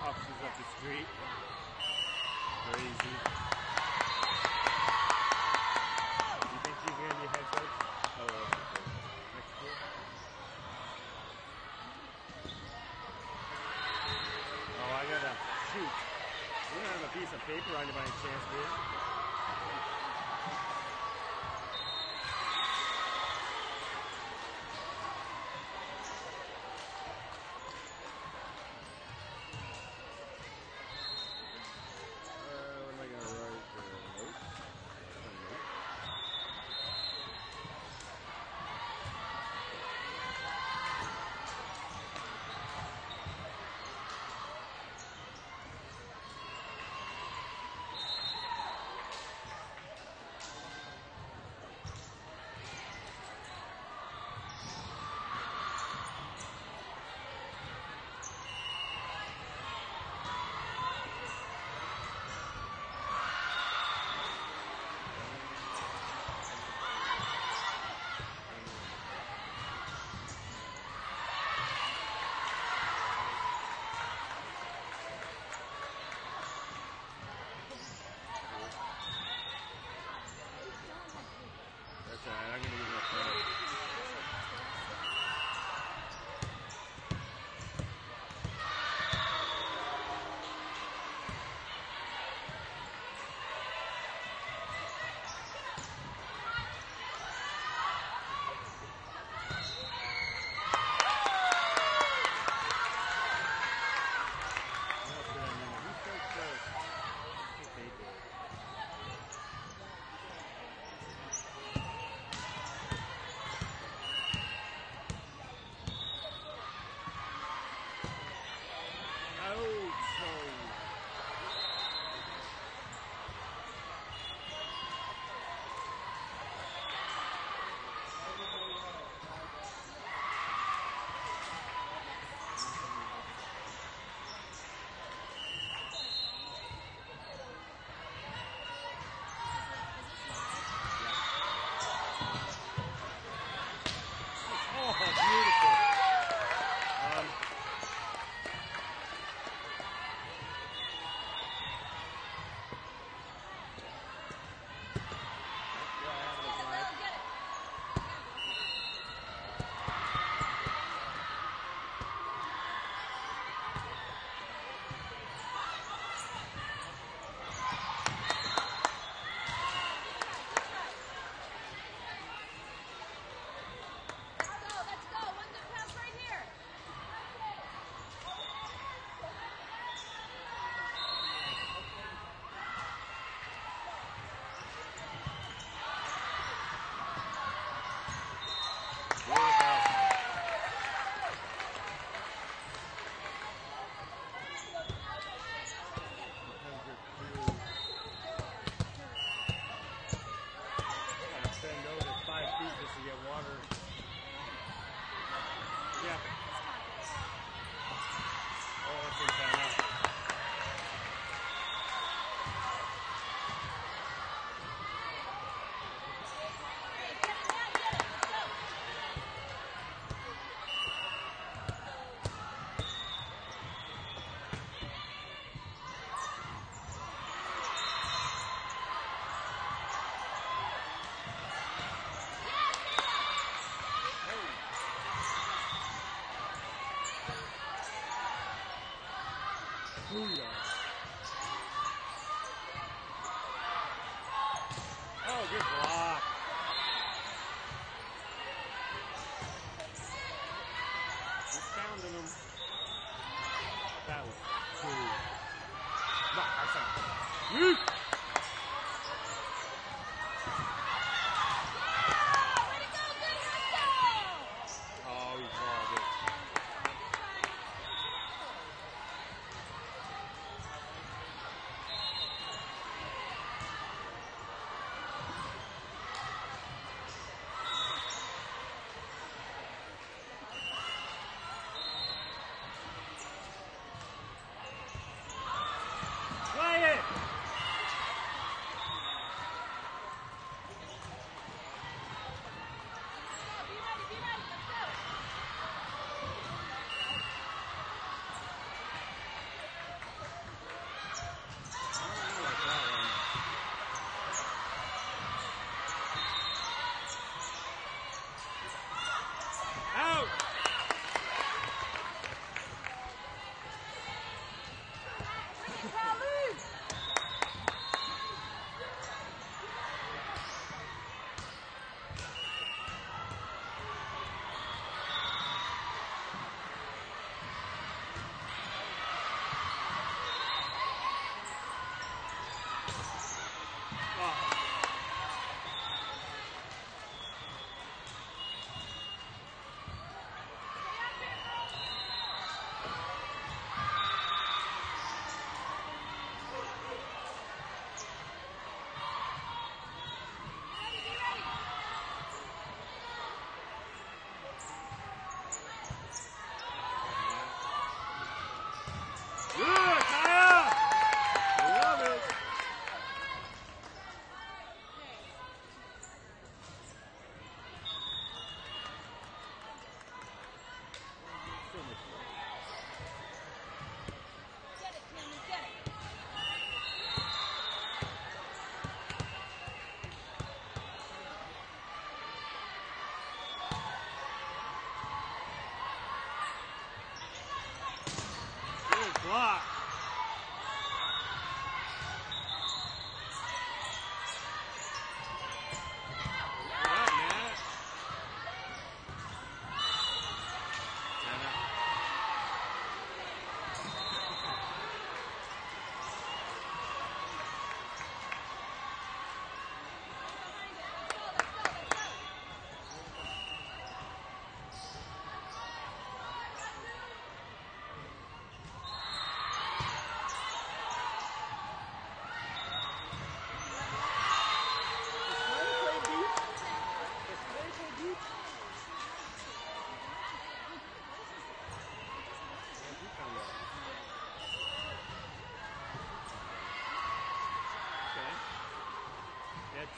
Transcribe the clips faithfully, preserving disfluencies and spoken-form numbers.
Officers up the street. Crazy. You think she's going to be head coach? Oh, well. Next year? Oh, I got to shoot. We don't have a piece of paper on you by any chance, do you?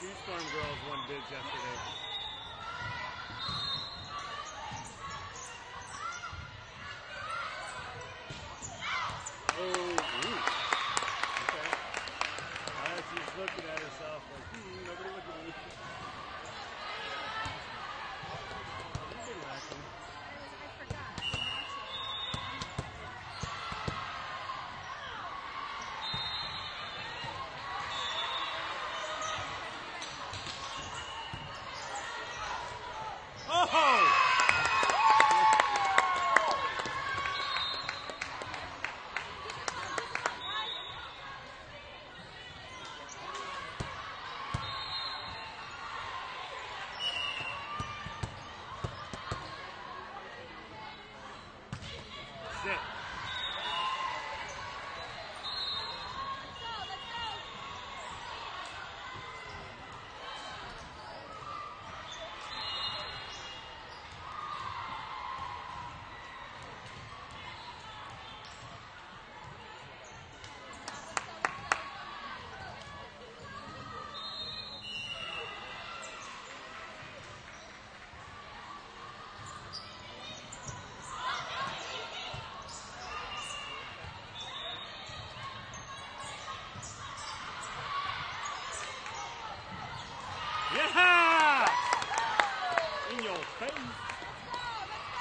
Two Storm girls won bids yesterday. Oh, ooh. Okay. All right, she's looking at herself like, hmm, nobody would do anything. Yeah! In your face! Yeah.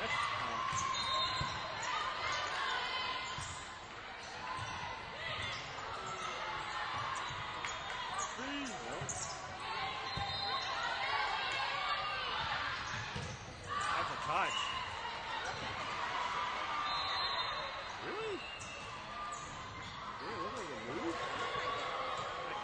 That's, uh, please, no. That's a touch. Really? Really? What was the move? I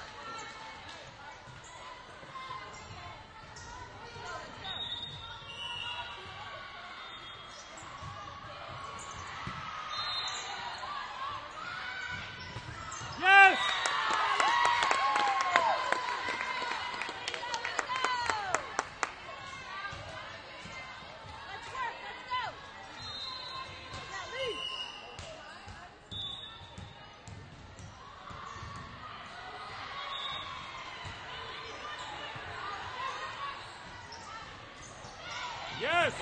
Yes!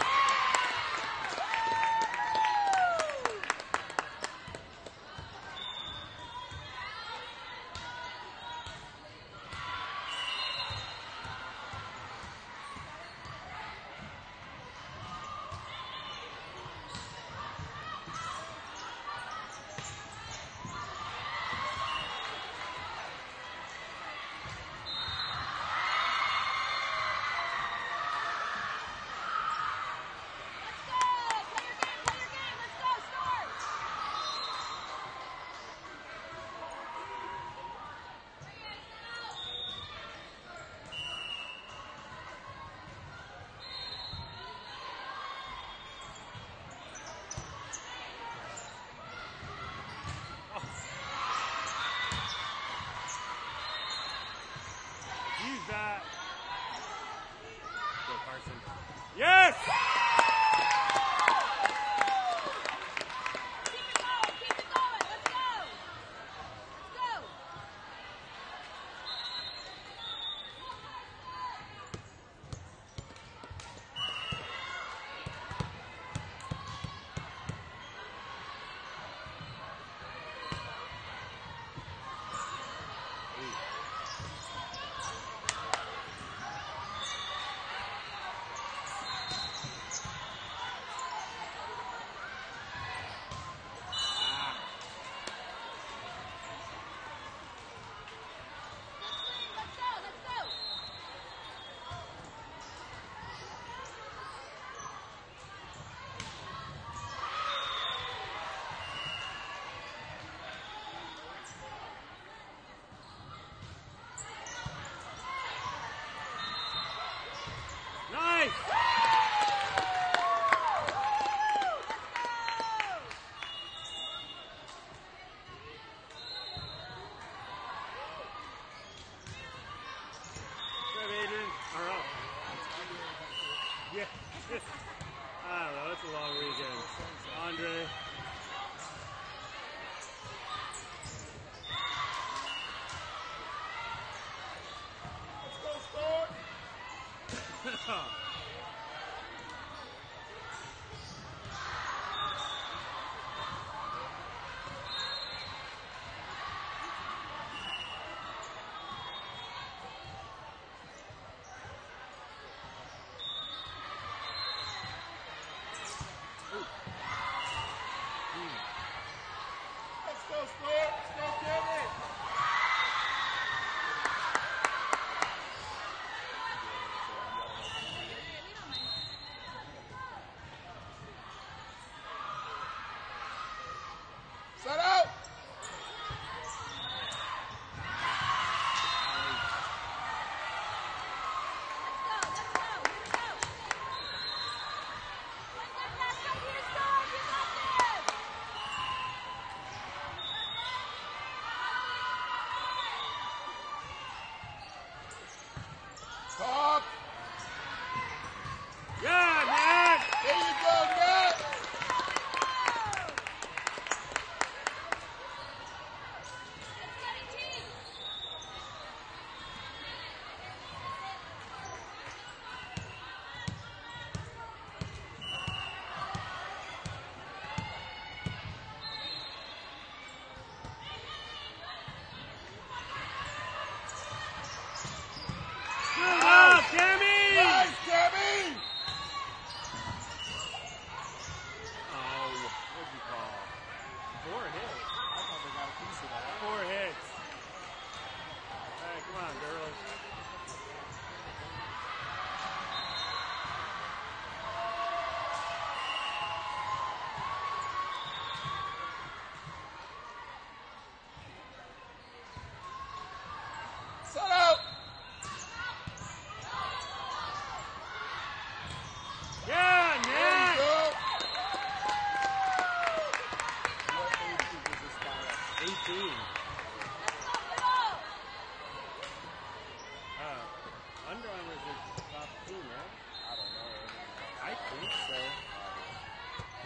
think so.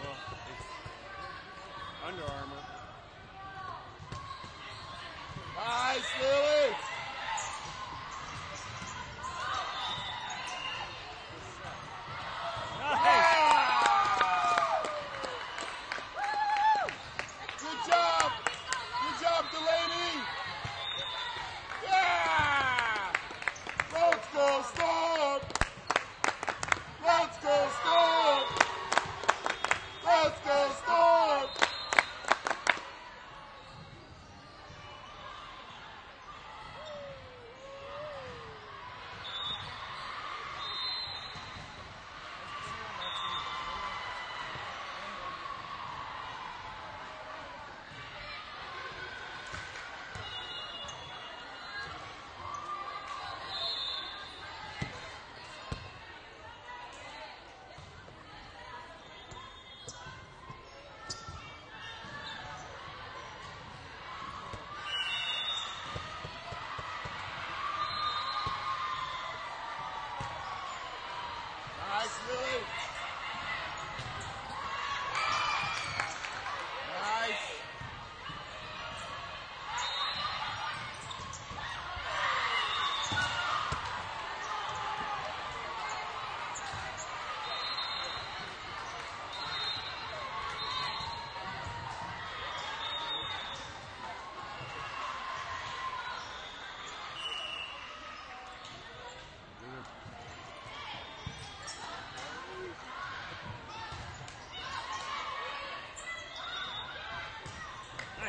Well, it's Under Armour. Nice, Lily!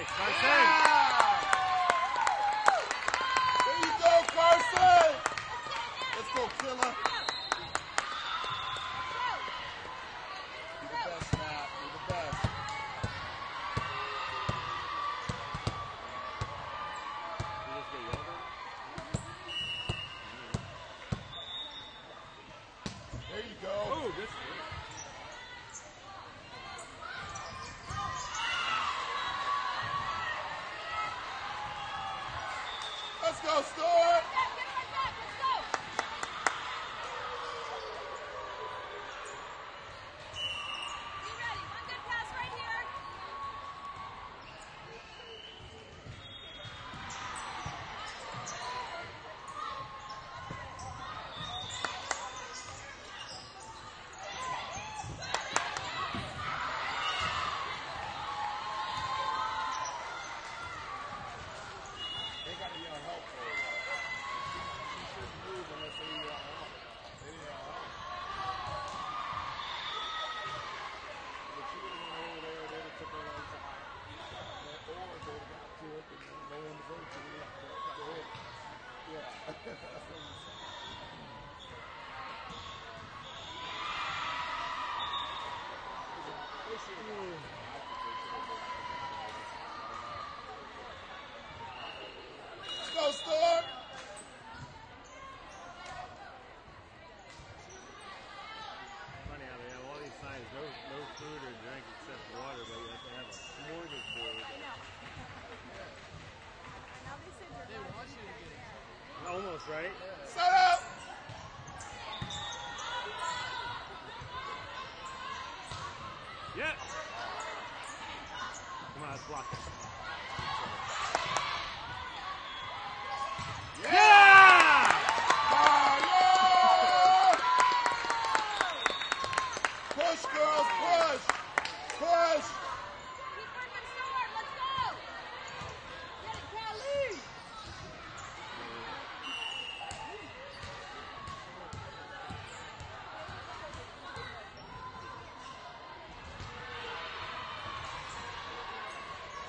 Carson! Yeah. There you go, Carson! Let's go, killer. You're the best, Matt. You're the best. Did you just get yelled at? There you go. Oh, good. Go, Storm! Get right back, let's go! Be ready, one good pass right here. They got to yell help. Go, Storm! Funny how they have all these signs, no, no food or drink except water, but you have to have a smorgasbord. I know. Now they said they're going to do it. Almost, right? Yeah. Set up! Yep. Come on, let's block it. Yeah! Yeah! Yeah! Push, girls, push! Push! Keep working hard, let's go! Get it, Kelly!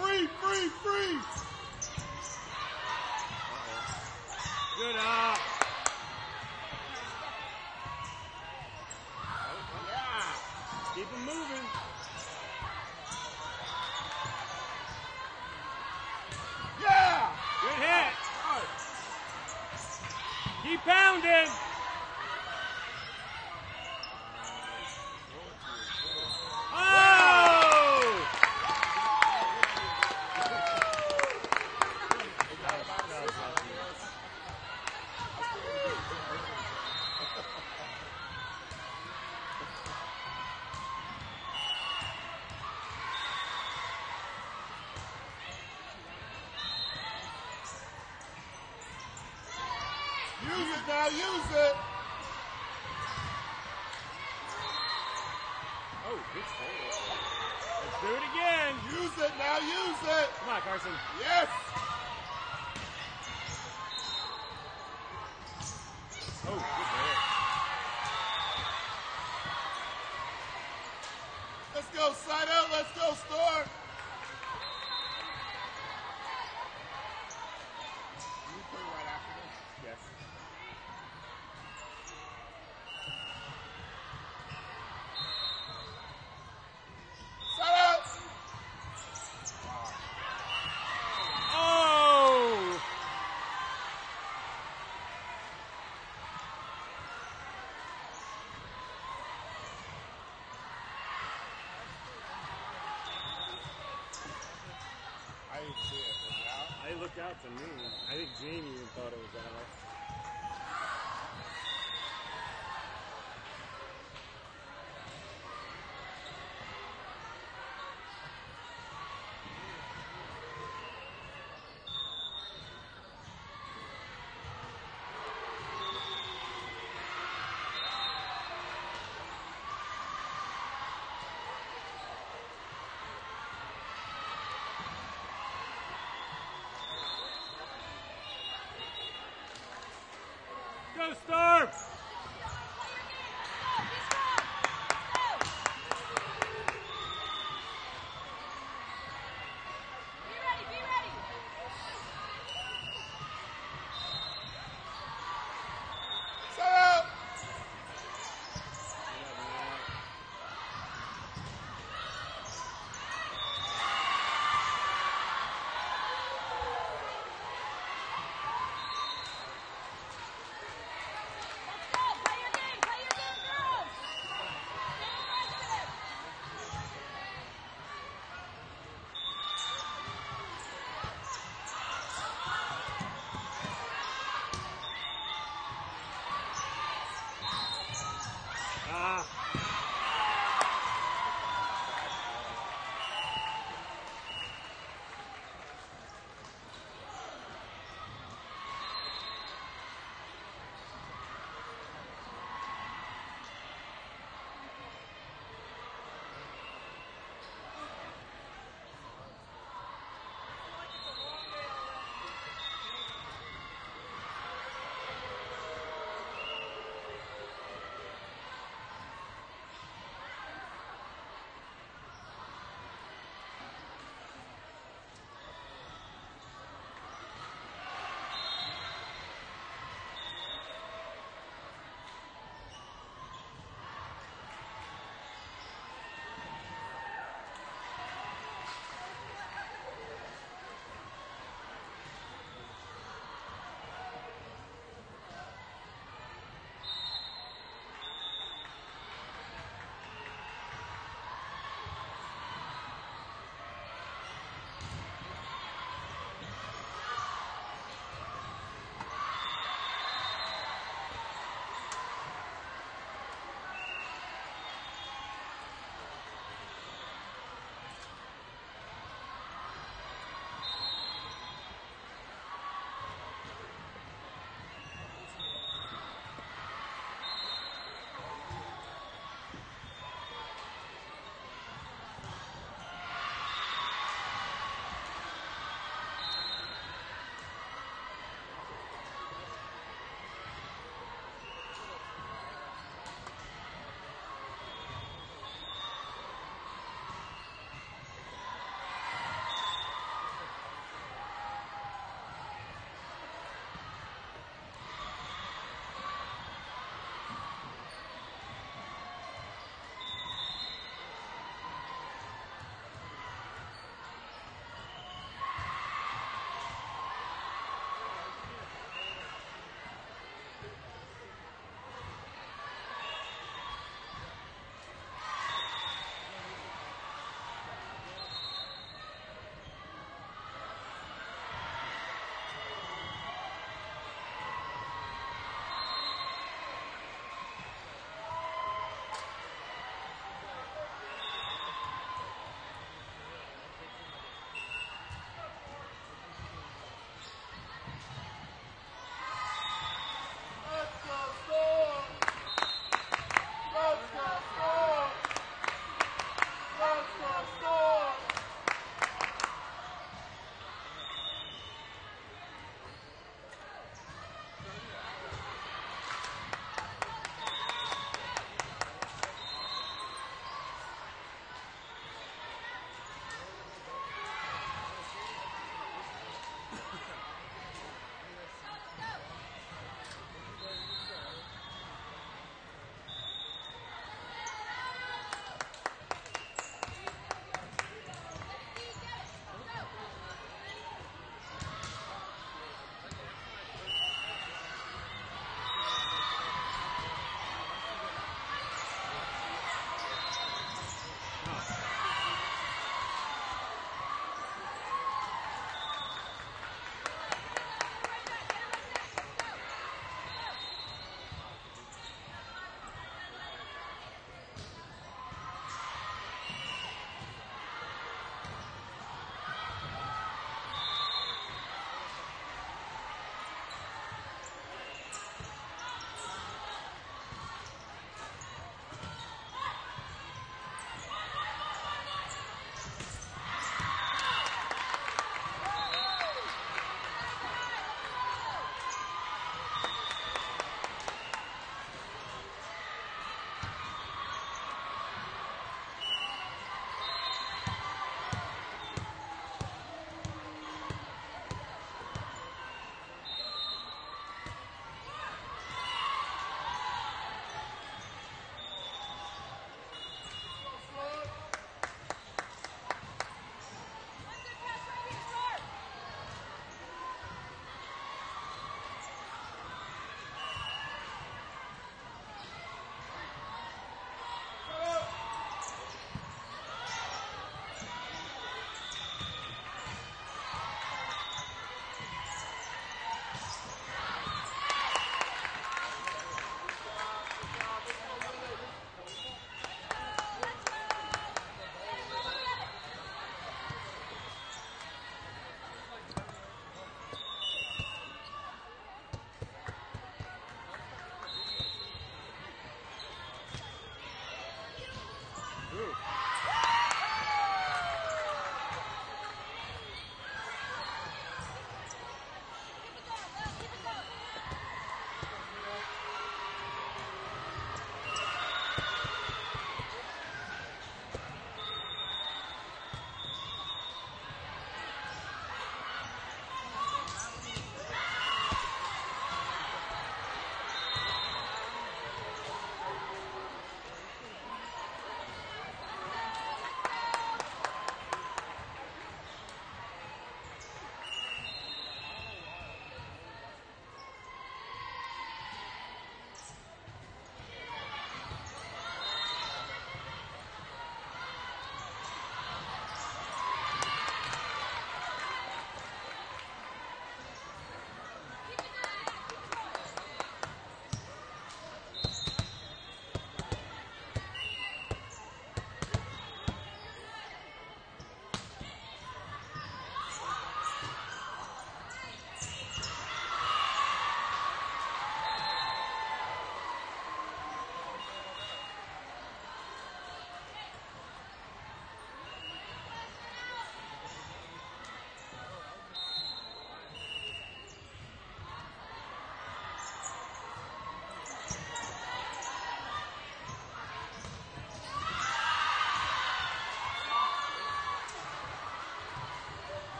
Free, free, free! Good up. Yeah. Keep them moving. Yeah. Good hit. Keep pounding. Use it now, use it. Oh, good save. Let's do it again. Use it now, use it. Come on, Carson. Yes. Oh, good save. Let's go, side out. Let's go, Storm. Out to me. I think Jamie even thought it was out. Go, Storm!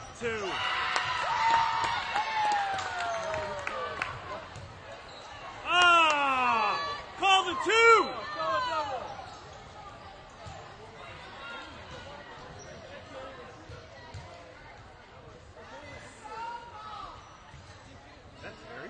plus two. Ah! Call the two! That's very...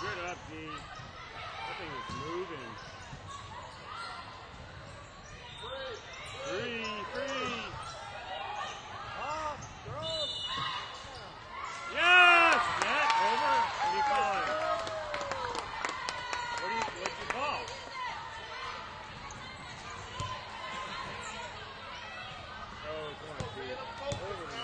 good up D. That thing is moving. Free, free. Yes! Net over. What do you call it? What do you, what do you call? Oh, come on, dude. Over.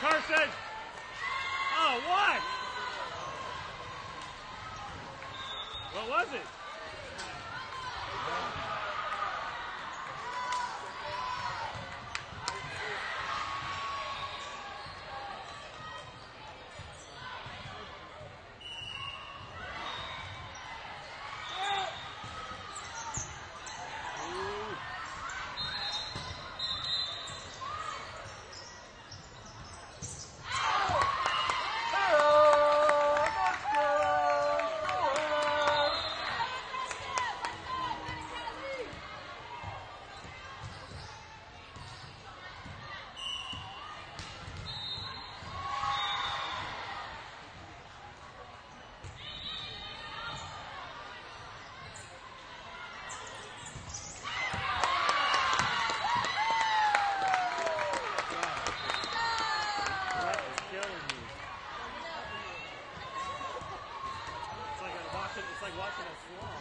Carson! Oh, what? What was it? it, it's like watching a swan.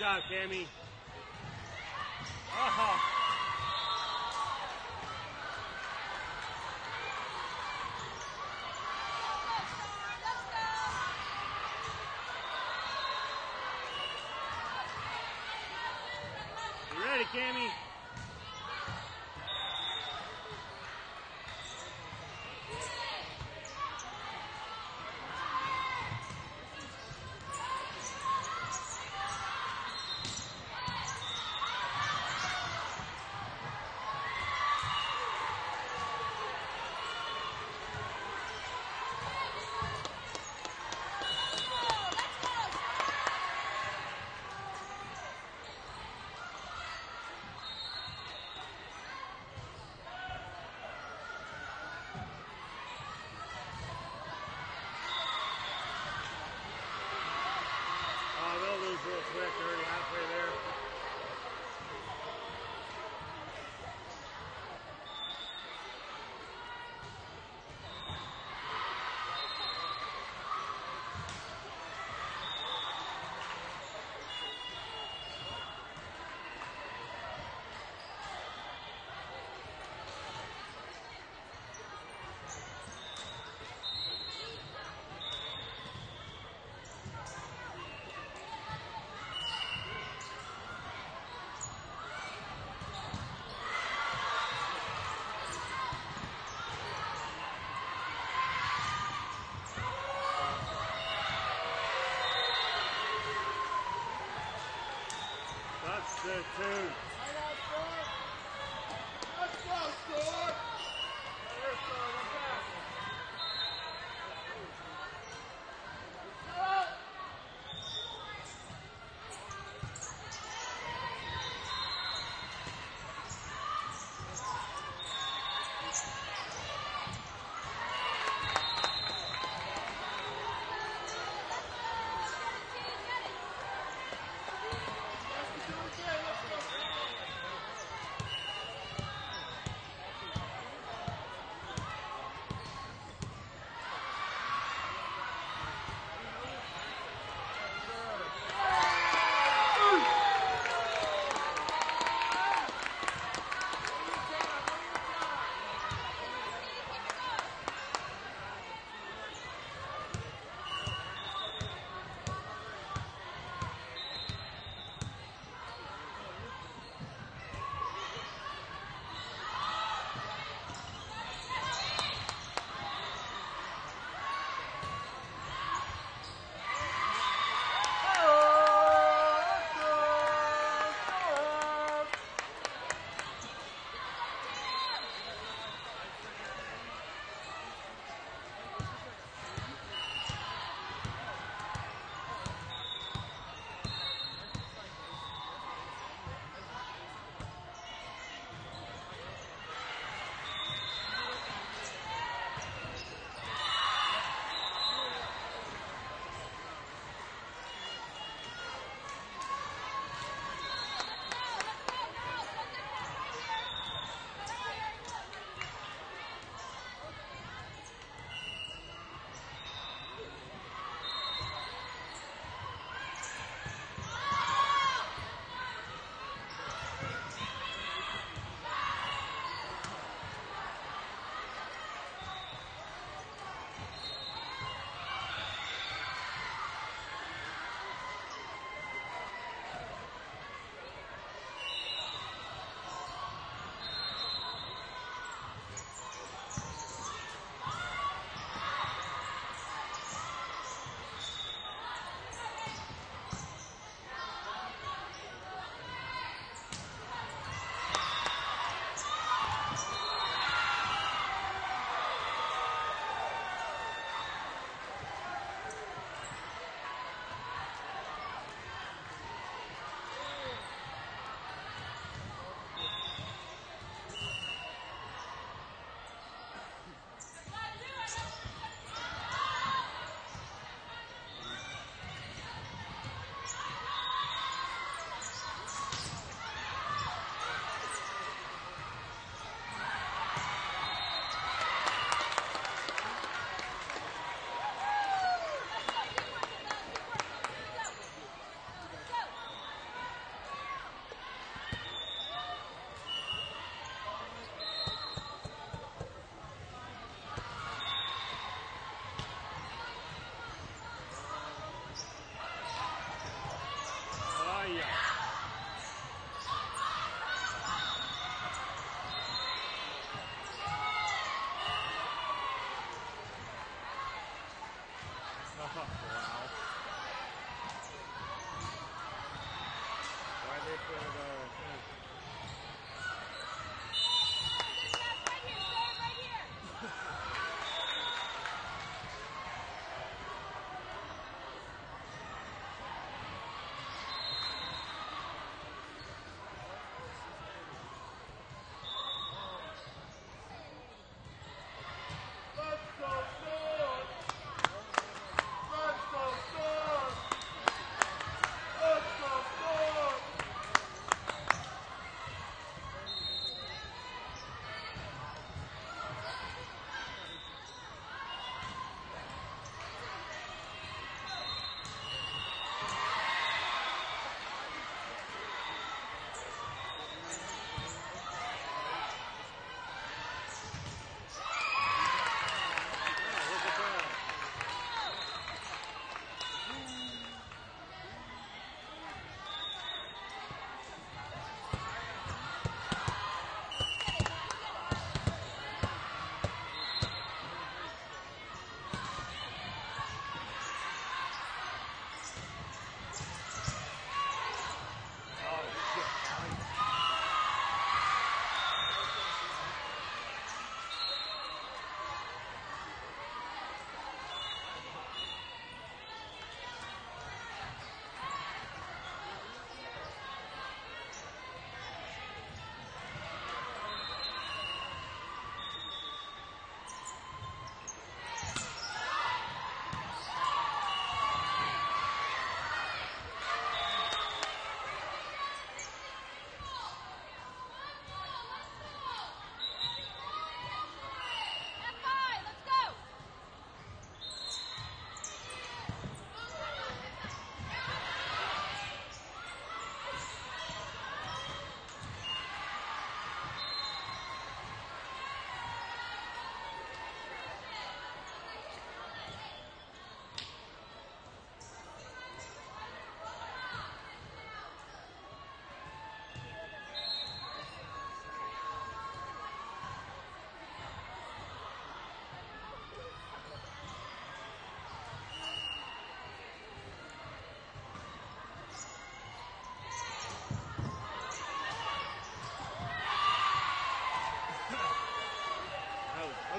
job, Cammy. Oh. You ready, Cammy?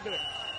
I'll do it.